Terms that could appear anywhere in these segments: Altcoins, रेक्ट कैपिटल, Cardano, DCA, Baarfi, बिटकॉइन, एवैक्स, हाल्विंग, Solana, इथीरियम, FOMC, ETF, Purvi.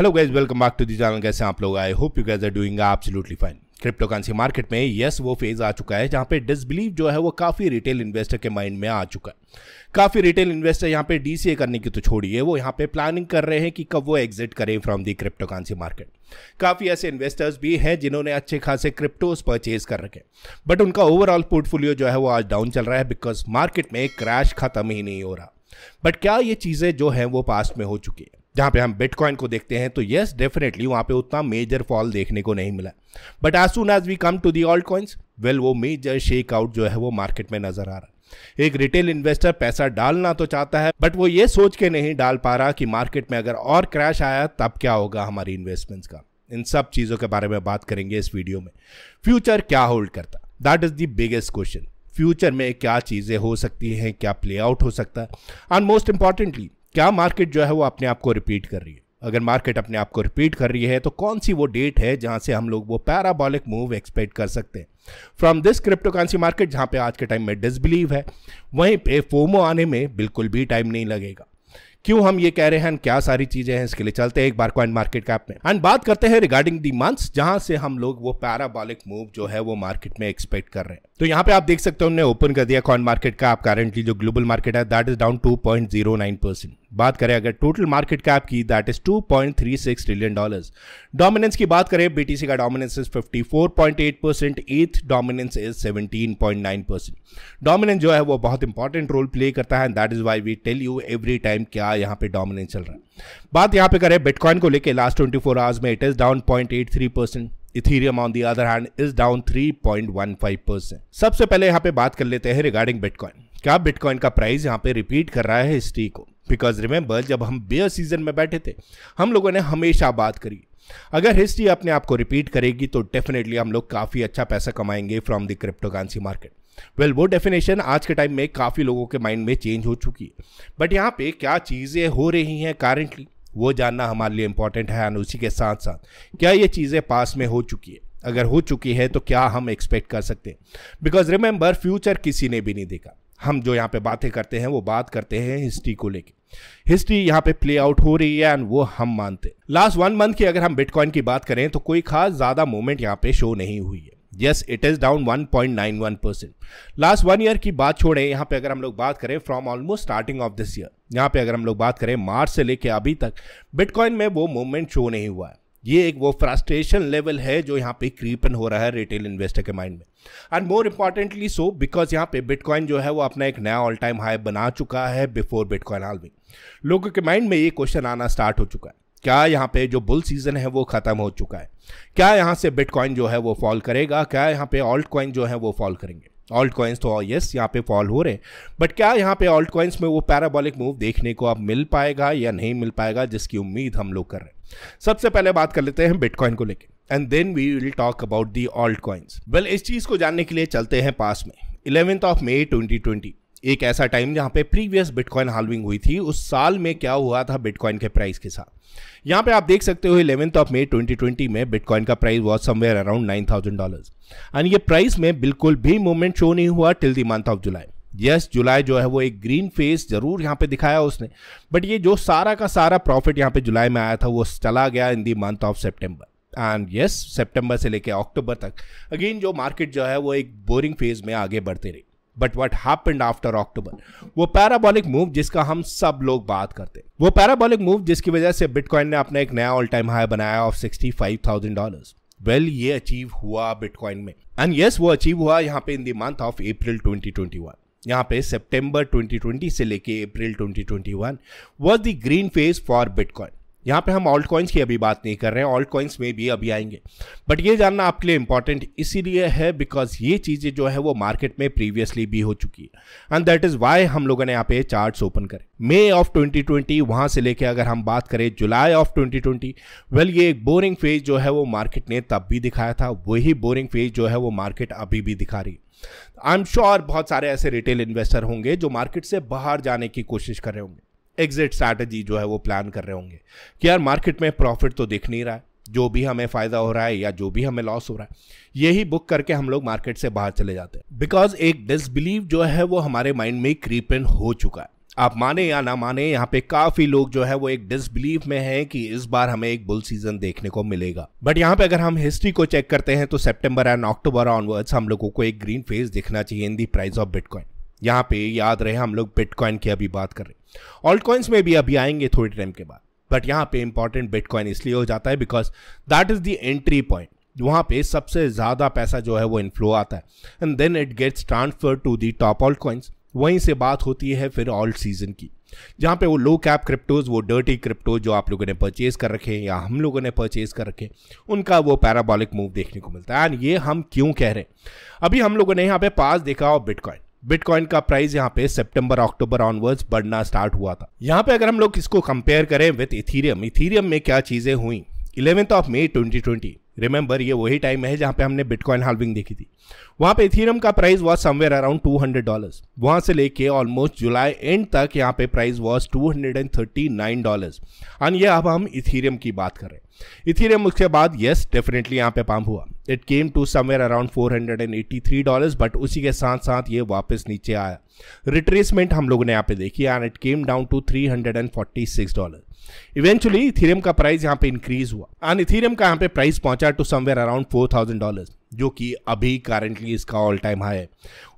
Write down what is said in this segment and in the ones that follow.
Hello guys, welcome back to the channel. कैसे आप लोग? I hope you guys are doing absolutely fine. Crypto currency market में yes वो phase आ चुका है जहां पे डिसबिलीव जो है वो काफ़ी रिटेल इन्वेस्टर के माइंड में आ चुका है। काफ़ी रिटेल इन्वेस्टर यहां पे डीसीए करने की तो छोड़िए, वो यहां पे प्लानिंग कर रहे हैं कि कब वो एग्जिट करें from the crypto currency market. काफ़ी ऐसे इन्वेस्टर्स भी हैं जिन्होंने अच्छे खासे क्रिप्टोज परचेज कर रखे, बट उनका ओवरऑल पोर्टफोलियो जो है वो आज डाउन चल रहा है बिकॉज मार्केट में क्रैश खत्म ही नहीं हो रहा। बट क्या ये चीज़ें जो हैं वो पास्ट में हो चुकी है? जहाँ पे हम बिटकॉइन को देखते हैं तो येस डेफिनेटली वहाँ पे उतना मेजर फॉल देखने को नहीं मिला, but as soon as we come to the alt coins well वो मेजर शेक आउट जो है वो मार्केट में नजर आ रहा है। एक रिटेल इन्वेस्टर पैसा डालना तो चाहता है बट वो ये सोच के नहीं डाल पा रहा कि मार्केट में अगर और क्रैश आया तब क्या होगा हमारी इन्वेस्टमेंट्स का। इन सब चीज़ों के बारे में बात करेंगे इस वीडियो में। फ्यूचर क्या होल्ड करता, that is the biggest question. Future में क्या चीज़ें हो सकती हैं, क्या प्ले आउट हो सकता है, एंड मोस्ट इंपॉर्टेंटली क्या मार्केट जो है वो अपने आप को रिपीट कर रही है। अगर मार्केट अपने आप को रिपीट कर रही है तो कौन सी वो डेट है जहां से हम लोग वो पैराबॉलिक मूव एक्सपेक्ट कर सकते हैं from this crypto currency market, जहां पे आज के टाइम में डिसबिलीव है। वहीं पे फोमो आने में बिल्कुल भी टाइम नहीं लगेगा। क्यों हम ये कह रहे हैं, क्या सारी चीज़ें हैं, इसके लिए चलते हैं एक बार कॉइन मार्केट कैप में एंड बात करते हैं रिगार्डिंग दी मंथ्स जहां से हम लोग वो पैराबॉलिक मूव जो है वो मार्केट में एक्सपेक्ट कर रहे हैं। तो यहाँ पे आप देख सकते हो हमने ओपन कर दिया कॉइन मार्केट कैप। करेंटली जो ग्लोबल मार्केट है दैट इज डाउन 2.09%। बात करें अगर टोटल मार्केट कैप की दैट इज $2.36 ट्रिलियन। डोमिनेंस की बात करें, बीटीसी का dominance is 54.8%, ETH dominance is 17.9%। Dominance जो है वो बहुत इंपॉर्टेंट रोल प्ले करता है and that is why we tell you every time क्या यहाँ पे डोमिनेंस चल रहा है। बात यहाँ पे करें बिटकॉइन को लेके लास्ट 24 आवर्स में it is down 0.83%। Ethereum on the other hand is down 3.15%। सबसे पहले यहाँ पे बात कर लेते हैं रिगार्डिंग बिटकॉइन। क्या बिटकॉइन का प्राइस यहाँ पे रिपीट कर रहा है हिस्ट्री को? बिकॉज रिमेंबर जब हम बेयर सीजन में बैठे थे हम लोगों ने हमेशा बात करी अगर हिस्ट्री अपने आप को रिपीट करेगी तो डेफिनेटली हम लोग काफ़ी अच्छा पैसा कमाएंगे from the crypto currency market. Well वो डेफिनेशन आज के टाइम में काफ़ी लोगों के माइंड में चेंज हो चुकी है, बट यहाँ पे क्या चीज़ें हो रही हैं करंटली वो जानना हमारे लिए इम्पॉर्टेंट है। और उसी के साथ साथ क्या ये चीज़ें पास में हो चुकी है, अगर हो चुकी है तो क्या हम एक्सपेक्ट कर सकते हैं? बिकॉज रिमेंबर फ्यूचर किसी ने भी नहीं देखा। हम जो यहाँ पे बातें करते हैं वो बात करते हैं हिस्ट्री को लेके। हिस्ट्री यहाँ पे प्ले आउट हो रही है एंड वो हम मानते हैं। लास्ट 1 मंथ की अगर हम बिटकॉइन की बात करें तो कोई खास ज़्यादा मूवमेंट यहाँ पे शो नहीं हुई है। Yes it is down 1.91%। Last 1 year की बात छोड़ें, यहाँ पे अगर हम लोग बात करें from almost starting of this year, यहाँ पे अगर हम लोग बात करें मार्च से लेके अभी तक बिटकॉइन में वो मूवमेंट शो नहीं हुआ है। ये एक वो फ्रस्ट्रेशन लेवल है जो यहाँ पे क्रीपन हो रहा है रिटेल इन्वेस्टर के माइंड में and more importantly so because यहाँ पे बिटकॉइन जो है वो अपना एक नया ऑल टाइम हाई बना चुका है बिफोर बिटकॉइन हाल्विंग। लोगों के माइंड में ये क्वेश्चन आना स्टार्ट हो चुका है, क्या यहाँ पे जो बुल सीजन है वो खत्म हो चुका है? क्या यहाँ से बिटकॉइन जो है वो फॉल करेगा? क्या यहाँ पे ऑल्ट कॉइन जो है वो फॉल करेंगे? ऑल्ट कॉइन्स तो यस यहाँ पे फॉल हो रहे हैं, बट क्या यहाँ पे ऑल्ट कॉइन्स में वो पैराबॉलिक मूव देखने को अब मिल पाएगा या नहीं मिल पाएगा जिसकी उम्मीद हम लोग कर रहे हैं? सबसे पहले बात कर लेते हैं बिटकॉइन को लेके and then we will talk about the alt coins. Well इस चीज़ को जानने के लिए चलते हैं पास में। 11 मई 2020 एक ऐसा टाइम जहाँ पे प्रीवियस बिटकॉइन हाल्विंग हुई थी, उस साल में क्या हुआ था बिटकॉइन के प्राइस के साथ। यहाँ पे आप देख सकते हो 11 मई 2020 में बिटकॉइन का price was somewhere around $9,000 and ये प्राइस में बिल्कुल भी मूवमेंट शो नहीं हुआ till the month of July. Yes July जो है वो एक ग्रीन फेस जरूर यहाँ पे दिखाया उसने, बट ये जो सारा का सारा प्रॉफिट यहाँ पे जुलाई में आया था वो चला गया in the month of September and yes September से लेके अक्टूबर तक अगेन जो मार्केट जो है वो एक बोरिंग फेज में आगे बढ़ते रही। But what happened after October, वो पैराबॉलिक मूव जिसका हम सब लोग बात करते हैं, वो पैराबॉलिक मूव जिसकी वजह से बिटकॉइन ने अपना एक नया ऑल टाइम हाई बनाया ऑफ $65,000। वेल ये अचीव हुआ बिटकॉइन में एंड यस वो अचीव हुआ यहाँ पे in the month of April 2021। यहाँ पे सितंबर 2020 से लेके अप्रैल 2021 was the green phase for बिटकॉइन। यहाँ पे हम ऑल्ट कॉइन्स की अभी बात नहीं कर रहे हैं, ऑल्ट कॉइन्स में भी अभी आएंगे, बट ये जानना आपके लिए इंपॉर्टेंट इसीलिए है बिकॉज ये चीज़ें जो है वो मार्केट में प्रीवियसली भी हो चुकी है एंड दैट इज़ वाई हम लोगों ने यहाँ पे चार्ट्स ओपन करें। मई ऑफ 2020 वहाँ से लेके अगर हम बात करें जुलाई ऑफ 2020 वेल ये एक बोरिंग फेज जो है वो मार्केट ने तब भी दिखाया था, वही बोरिंग फेज जो है वो मार्केट अभी भी दिखा रही है। आई एम श्योर बहुत सारे ऐसे रिटेल इन्वेस्टर होंगे जो मार्केट से बाहर जाने की कोशिश कर रहे होंगे, एग्जिट स्ट्रैटेजी जो है वो प्लान कर रहे होंगे कि यार मार्केट में प्रॉफिट तो दिख नहीं रहा है, जो भी हमें फ़ायदा हो रहा है या जो भी हमें लॉस हो रहा है यही बुक करके हम लोग मार्केट से बाहर चले जाते हैं। बिकॉज एक डिसबिलीव जो है वो हमारे माइंड में क्रीप इन हो चुका है। आप माने या ना माने, यहाँ पे काफी लोग जो है वो एक डिसबिलीव में हैं कि इस बार हमें एक बुल सीजन देखने को मिलेगा। बट यहाँ पे अगर हम हिस्ट्री को चेक करते हैं तो सितंबर एंड अक्टूबर ऑनवर्ड्स हम लोगों को एक ग्रीन फेज दिखना चाहिए in the price of बिटकॉइन। यहाँ पे याद रहे हम लोग बिटकॉइन की अभी बात कर रहे हैं, ऑल्ट कॉइन्स में भी अभी आएंगे थोड़ी टाइम के बाद। बट यहाँ पे इंपॉर्टेंट बिटकॉइन इसलिए हो जाता है because that is the entry point, वहाँ पे सबसे ज़्यादा पैसा जो है वो इनफ्लो आता है and then it gets transfer to the top alt coins. वहीं से बात होती है फिर ऑल्ट सीजन की, जहाँ पे वो लो कैप क्रिप्टोज, वो डर्टी क्रिप्टोज जो आप लोगों ने परचेज कर रखे हैं या हम लोगों ने परचेज कर रखे, उनका वो पैराबॉलिक मूव देखने को मिलता है। एंड ये हम क्यों कह रहे हैं, अभी हम लोगों ने यहाँ पे पास देखा और बिटकॉइन का प्राइस यहाँ पे सितंबर अक्टूबर ऑनवर्ड्स बढ़ना स्टार्ट हुआ था। यहाँ पे अगर हम लोग इसको कंपेयर करें विथ इथीरियम, इथीरियम में क्या चीज़ें हुई 11 मई 2020, रिमेंबर ये वही टाइम है जहाँ पे हमने बिटकॉइन हाल्विंग देखी थी। वहाँ पे इथीरियम का प्राइस वाज समवेयर अराउंड $200, वहाँ से लेके ऑलमोस्ट जुलाई एंड तक यहाँ पे प्राइस वाज $239। और ये अब हम इथीरियम की बात कर रहे हैं। इथीरियम उसके बाद यस डेफिनेटली यहाँ पे पंप हुआ, it came to somewhere around $483, but उसी के साथ साथ ये वापस नीचे आया, रिट्रेसमेंट हम लोगों ने यहाँ पे देखी and it came down to $346। Eventually ethereum का प्राइस यहाँ पे इंक्रीज हुआ एंड इथेरियम का यहाँ पे प्राइस पहुंचा टू समवेयर अराउंड $4,000, जो कि अभी करंटली इसका ऑल टाइम हाई है।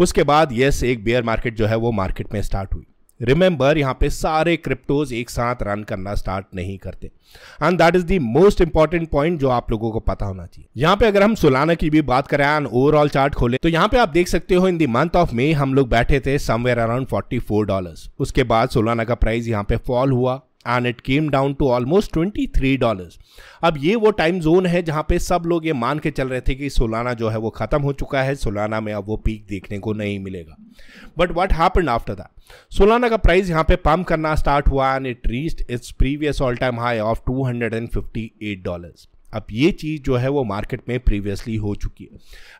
उसके बाद यस एक बेयर मार्केट जो है वो मार्केट में स्टार्ट हुई। रिमेंबर यहाँ पे सारे क्रिप्टोज एक साथ रन करना स्टार्ट नहीं करते and that is the most important point जो आप लोगों को पता होना चाहिए। यहाँ पे अगर हम सोलाना की भी बात करें एंड ओवरऑल चार्ट खोले तो यहाँ पे आप देख सकते हो in the month of May हम लोग बैठे थे समवेयर अराउंड $44। उसके बाद सोलाना का प्राइस यहाँ पे फॉल हुआ and it came down to almost $23। अब ये वो टाइम जोन है जहाँ पे सब लोग ये मान के चल रहे थे कि सोलाना जो है वो ख़त्म हो चुका है, सोलाना में अब वो पीक देखने को नहीं मिलेगा। But what happened after that? Solana का प्राइस यहाँ पे पम्प करना स्टार्ट हुआ and it reached its previous all time high of $258। अब ये चीज़ जो है वो मार्केट में प्रीवियसली हो चुकी है,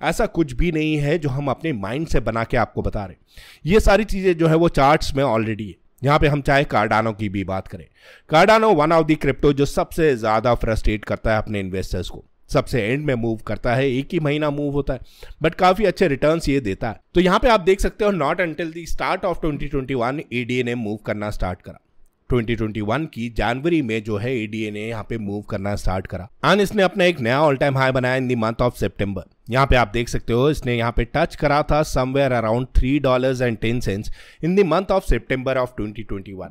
ऐसा कुछ भी नहीं है जो हम अपने माइंड से बना के आपको बता रहे हैं। ये सारी चीज़ें जो है वो चार्ट्स में ऑलरेडी है। यहाँ पे हम चाहे कार्डानो की भी बात करें, Cardano one of the crypto जो सबसे ज़्यादा फ्रस्ट्रेट करता है अपने इन्वेस्टर्स को, सबसे एंड में मूव करता है, एक ही महीना मूव होता है बट काफ़ी अच्छे रिटर्न्स ये देता है। तो यहाँ पे आप देख सकते हो not until the start of 2021 ADA ने मूव करना स्टार्ट करा। 2021 की जनवरी में जो है एडीए ने यहाँ पे मूव करना स्टार्ट करा एंड इसने अपना एक नया ऑल टाइम हाई बनाया इन द मंथ ऑफ सितंबर। यहाँ पे आप देख सकते हो इसने यहाँ पे टच करा था somewhere around $3.10 in the month of September of 2021।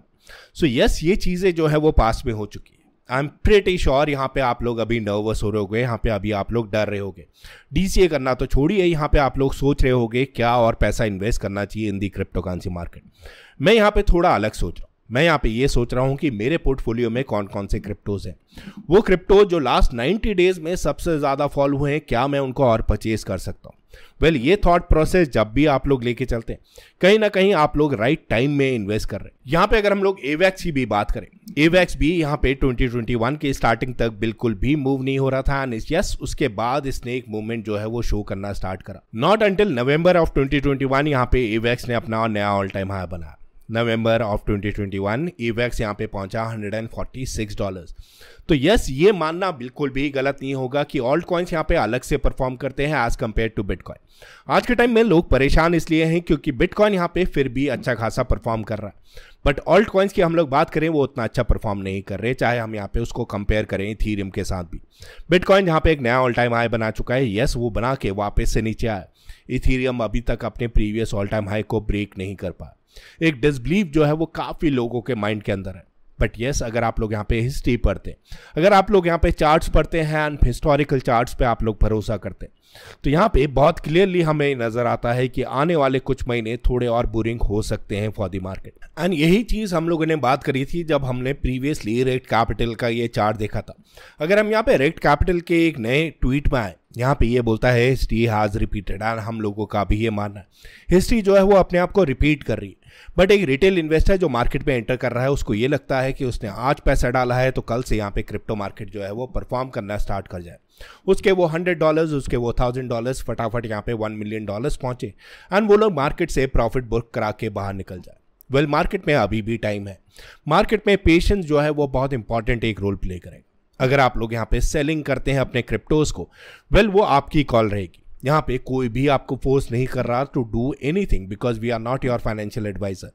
So yes ये चीज़ें जो है वो पास में हो चुकी है। आई एम प्रीटी श्योर यहाँ पे आप लोग अभी नर्वस हो रहे होगे, यहाँ पे अभी आप लोग डर रहे होगे। डीसीए करना तो छोड़िए, यहाँ पे आप लोग सोच रहे होगे क्या और पैसा इन्वेस्ट करना चाहिए in the crypto currency market. मैं यहाँ पे थोड़ा अलग सोच रहा हूँ, मैं यहाँ पे ये सोच रहा हूँ कि मेरे पोर्टफोलियो में कौन कौन से क्रिप्टोज हैं, वो क्रिप्टो जो लास्ट 90 डेज में सबसे ज़्यादा फॉल हुए हैं, क्या मैं उनको और परचेज कर सकता हूँ। वेल, ये थॉट प्रोसेस जब भी आप लोग लेके चलते हैं कहीं ना कहीं आप लोग राइट टाइम में इन्वेस्ट कर रहे हैं। यहाँ पे अगर हम लोग एवैक्स की भी बात करें, एवैक्स भी यहाँ पे 2021 के स्टार्टिंग तक बिल्कुल भी मूव नहीं हो रहा था एंड यस उसके बाद इसने एक मूवमेंट जो है वो शो करना स्टार्ट करा। नॉट अंटिल नवंबर ऑफ 2021 यहाँ पे एवैक्स ने अपना नया ऑल टाइम हाई बनाया। नवंबर ऑफ 2021 एवैक्स यहाँ पे पहुंचा $146। तो यस ये मानना बिल्कुल भी गलत नहीं होगा कि ऑल्ट कॉइन्स यहाँ पे अलग से परफॉर्म करते हैं एज कंपेयर टू बिटकॉइन। आज के टाइम में लोग परेशान इसलिए हैं क्योंकि बिटकॉइन यहाँ पे फिर भी अच्छा खासा परफॉर्म कर रहा है, बट ऑल्ट कॉइन्स की हम लोग बात करें वो उतना अच्छा परफॉर्म नहीं कर रहे, चाहे हम यहाँ पे उसको कंपेयर करें इथेरियम के साथ भी। बिटकॉइन यहाँ पे एक नया ऑल टाइम हाई बना चुका है, यस वो बना के वापस से नीचे आया। इथेरियम अभी तक अपने प्रीवियस ऑल टाइम हाई को ब्रेक नहीं कर पाया। एक डिसबिलीव जो है वो काफ़ी लोगों के माइंड के अंदर है। बट यस अगर आप लोग यहाँ पे हिस्ट्री पढ़ते हैं, अगर आप लोग यहाँ पे चार्ट्स पढ़ते हैं एंड हिस्टोरिकल चार्ट्स पे आप लोग भरोसा करते हैं तो यहाँ पे बहुत क्लियरली हमें नज़र आता है कि आने वाले कुछ महीने थोड़े और बोरिंग हो सकते हैं फॉर दी मार्केट। एंड यही चीज़ हम लोगों ने बात करी थी जब हमने प्रीवियसली रेड कैपिटल का ये चार्ट देखा था। अगर हम यहाँ पे रेड कैपिटल के एक नए ट्वीट में आए, यहाँ पे ये बोलता है हिस्ट्री हैज़ रिपीटेड एंड हम लोगों का भी ये मानना है हिस्ट्री जो है वो अपने आप को रिपीट कर रही है। बट एक रिटेल इन्वेस्टर जो मार्केट में एंटर कर रहा है उसको ये लगता है कि उसने आज पैसा डाला है तो कल से यहाँ पे क्रिप्टो मार्केट जो है वो परफॉर्म करना स्टार्ट कर जाए, उसके वो $100 उसके वो $1000 फटाफट यहाँ पे $1 मिलियन पहुँचे एंड वो लोग मार्केट से प्रॉफिट बुक करा के बाहर निकल जाए। वेल, मार्केट में अभी भी टाइम है, मार्केट में पेशेंस जो है वो बहुत इंपॉर्टेंट एक रोल प्ले करेगा। अगर आप लोग यहाँ पे सेलिंग करते हैं अपने क्रिप्टोज को, वेल वो आपकी कॉल रहेगी। यहाँ पे कोई भी आपको फोर्स नहीं कर रहा to do anything because we are not your financial advisor.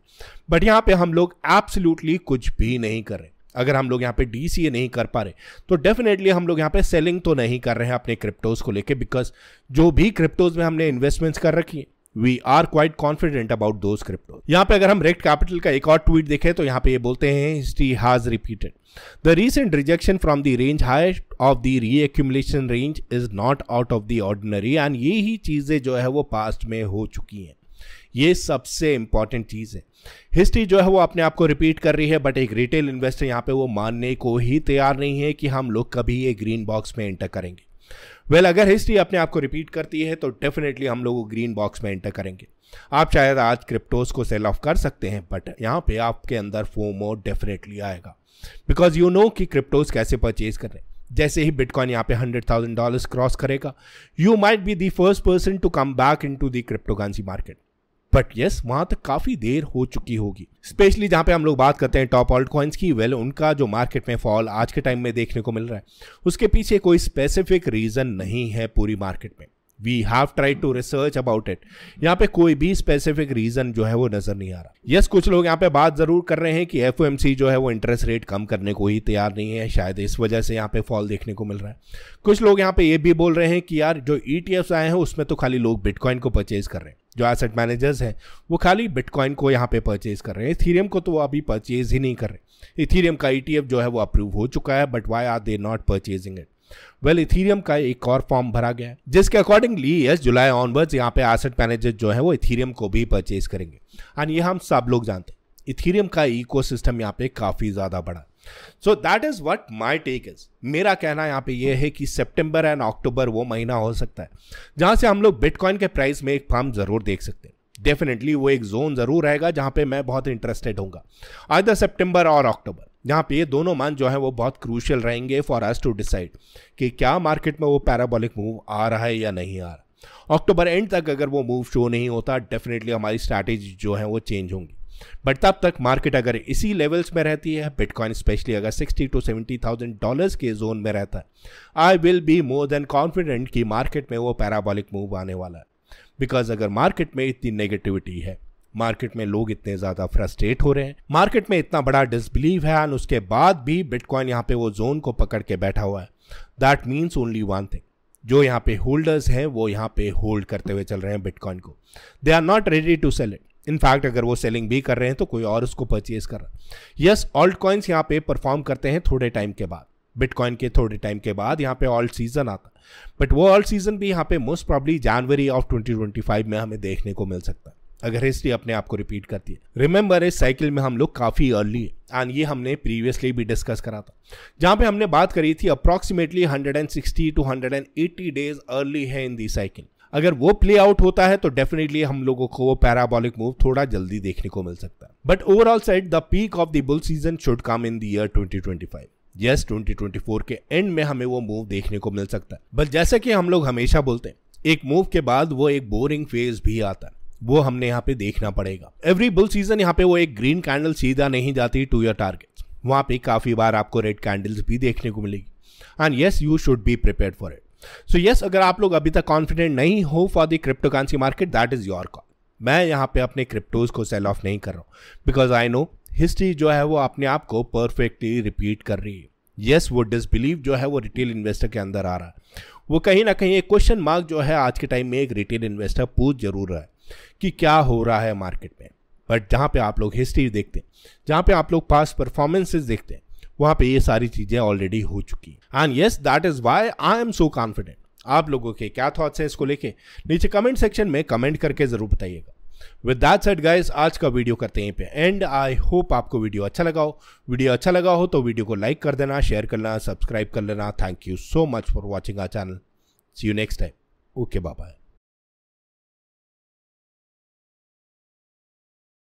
But यहाँ पे हम लोग एब्सोल्युटली कुछ भी नहीं कर रहे। अगर हम लोग यहाँ पे DCA नहीं कर पा रहे तो डेफिनेटली हम लोग यहाँ पे सेलिंग तो नहीं कर रहे हैं अपने क्रिप्टोज को लेके, बिकॉज जो भी क्रिप्टोज में हमने इन्वेस्टमेंट्स कर रखी है we are quite confident about those cryptos. यहाँ पे अगर हम रेक्ट कैपिटल का एक और ट्वीट देखें तो यहाँ पे ये बोलते हैं history has repeated the recent rejection from the range high of the reaccumulation range is not out of the ordinary. And ये ही चीजें जो है वो पास्ट में हो चुकी हैं, ये सबसे इंपॉर्टेंट चीज है। हिस्ट्री जो है वो अपने आप को रिपीट कर रही है, बट एक रिटेल इन्वेस्टर यहाँ पे वो मानने को ही तैयार नहीं है कि हम लोग कभी ये ग्रीन बॉक्स में एंटर करेंगे। वेल, अगर हिस्ट्री अपने आप को रिपीट करती है तो डेफिनेटली हम लोग ग्रीन बॉक्स में एंटर करेंगे। आप शायद आज क्रिप्टोज को सेल ऑफ कर सकते हैं, बट यहाँ पे आपके अंदर फोमो डेफिनेटली आएगा बिकॉज यू नो कि क्रिप्टोज कैसे परचेज कर रहे हैं। जैसे ही बिटकॉइन यहाँ पे $100,000 क्रॉस करेगा, you might be the first person to come back in to the cryptocurrency market. But yes, वहां तक काफी देर हो चुकी होगी, स्पेशली जहां पे हम लोग बात करते हैं टॉप ऑल्ट कॉइन्स की। वेल, उनका जो मार्केट में फॉल आज के टाइम में देखने को मिल रहा है उसके पीछे कोई स्पेसिफिक रीजन नहीं है। पूरी मार्केट में we have tried to research about it, यहाँ पे कोई भी स्पेसिफिक रीजन जो है वो नजर नहीं आ रहा। यस, कुछ लोग यहाँ पे बात जरूर कर रहे हैं कि FOMC जो है वो इंटरेस्ट रेट कम करने को ही तैयार नहीं है, शायद इस वजह से यहाँ पे फॉल देखने को मिल रहा है। कुछ लोग यहाँ पे ये भी बोल रहे हैं कि यार जो ETFs आए हैं उसमें तो खाली लोग बिटकॉइन को परचेज कर रहे हैं, जो एसेट मैनेजर्स हैं वो खाली बिटकॉइन को यहाँ पे परचेज कर रहे हैं, इथीरियम को तो वो अभी परचेज ही नहीं कर रहे। इथीरियम का ETF जो है वो अप्रूव हो चुका है, but why are they not purchasing it. Well, इथीरियम का एक और फॉर्म भरा गया है जिसके अकॉर्डिंगली जुलाई ऑनवर्ड्स यहाँ पे एसेट मैनेजर जो है वो इथीरियम को भी परचेज करेंगे। एंड ये हम सब लोग जानते हैं इथीरियम का इकोसिस्टम यहाँ पे काफी ज्यादा बड़ा। So that is what my take is. मेरा कहना यहाँ पे ये है कि सितंबर एंड अक्टूबर वो महीना हो सकता है जहां से हम लोग बिटकॉइन के प्राइस में एक फॉर्म जरूर देख सकते हैं। डेफिनेटली वो एक जोन जरूर रहेगा जहां पे मैं बहुत इंटरेस्टेड होऊंगा, आइदर सितंबर और अक्टूबर, जहाँ पे ये दोनों मंथ जो है वो बहुत क्रूशियल रहेंगे फॉर अस टू डिसाइड कि क्या मार्केट में वो पैराबोलिक मूव आ रहा है या नहीं आ रहा। अक्टूबर एंड तक अगर वो मूव शो नहीं होता डेफिनेटली हमारी स्ट्रैटेजी जो है वो चेंज होंगी, बट तब तक मार्केट अगर इसी लेवल्स में रहती है, बिटकॉइन स्पेशली अगर $60,000 to $70,000 के जोन में रहता है, I will be more than confident कि मार्केट में वो पैराबॉलिक मूव आने वाला है। बिकॉज अगर मार्केट में इतनी नेगेटिविटी है, मार्केट में लोग इतने ज्यादा फ्रस्ट्रेट हो रहे हैं, मार्केट में इतना बड़ा डिसबिलीव है और उसके बाद भी बिटकॉइन यहाँ पे वो जोन को पकड़ के बैठा हुआ है, that means only one thing, जो यहाँ पे होल्डर्स हैं वो यहाँ पे होल्ड करते हुए चल रहे हैं बिटकॉइन को, they are not ready to sell it. In fact अगर वो सेलिंग भी कर रहे हैं तो कोई और उसको परचेज कर रहा है। यस, ऑल्ट कॉइन्स यहाँ पे परफॉर्म करते हैं थोड़े टाइम के बाद, बिटकॉइन के थोड़े टाइम के बाद यहाँ पे ऑल्ट सीजन आता, बट वो ऑल्ट सीजन भी यहाँ पे मोस्ट प्रॉब्ली जनवरी ऑफ 2025 में हमें देखने को मिल सकता है अगर हिस्ट्री अपने आप को रिपीट करती है। रिमेंबर, इस साइकिल में हम लोग काफ़ी अर्ली है एंड ये हमने प्रीवियसली भी डिस्कस करा था, जहाँ पे हमने बात करी थी अप्रॉक्सीमेटली 160 टू 180 डेज अर्ली है इन दी साइकिल। अगर वो प्ले आउट होता है तो डेफिनेटली हम लोगों को वो पैराबॉलिक मूव थोड़ा जल्दी देखने को मिल सकता है। But overall set the peak of the bull season should come in the year 2025। Yes, 2024 के एंड में हमें वो मूव देखने को मिल सकता है, बट जैसे कि हम लोग हमेशा बोलते हैं एक मूव के बाद वो एक बोरिंग फेज भी आता है, वो हमने यहाँ पे देखना पड़ेगा। एवरी बुल सीजन यहाँ पे वो एक ग्रीन कैंडल सीधा नहीं जाती टू योर टारगेट्स, वहाँ पे काफी बार आपको रेड कैंडल्स भी देखने को मिलेगी and yes you should be prepared for it. So yes, अगर आप लोग अभी तक कॉन्फिडेंट नहीं हो for the cryptocurrency market that is your call. मैं यहाँ पे अपने क्रिप्टोज को सेल ऑफ नहीं कर रहा हूँ बिकॉज आई नो हिस्ट्री जो है वो अपने आप को परफेक्टली रिपीट कर रही है। यस, वो डिसबिलीव जो है वो रिटेल इन्वेस्टर के अंदर आ रहा है, वो कहीं ना कहीं एक क्वेश्चन मार्क जो है आज के टाइम में एक रिटेल इन्वेस्टर पूछ जरूर रहा है कि क्या हो रहा है मार्केट में। बट जहाँ पे आप लोग हिस्ट्री देखते हैं, जहाँ पे आप लोग पास्ट परफॉर्मेंसेस देखते हैं, वहाँ पे ये सारी चीज़ें ऑलरेडी हो चुकी हैं and yes that is why I am so confident. आप लोगों के क्या थॉट्स हैं इसको लेके नीचे कमेंट सेक्शन में कमेंट करके ज़रूर बताइएगा। विद दैट सेड गाइस, आज का वीडियो करते हैं पे एंड। आई होप आपको वीडियो अच्छा लगा हो। वीडियो अच्छा लगा हो तो वीडियो को लाइक कर देना, शेयर कर लेना, सब्सक्राइब कर लेना। Thank you so much for watching our channel. See you next time. Okay, bye bye.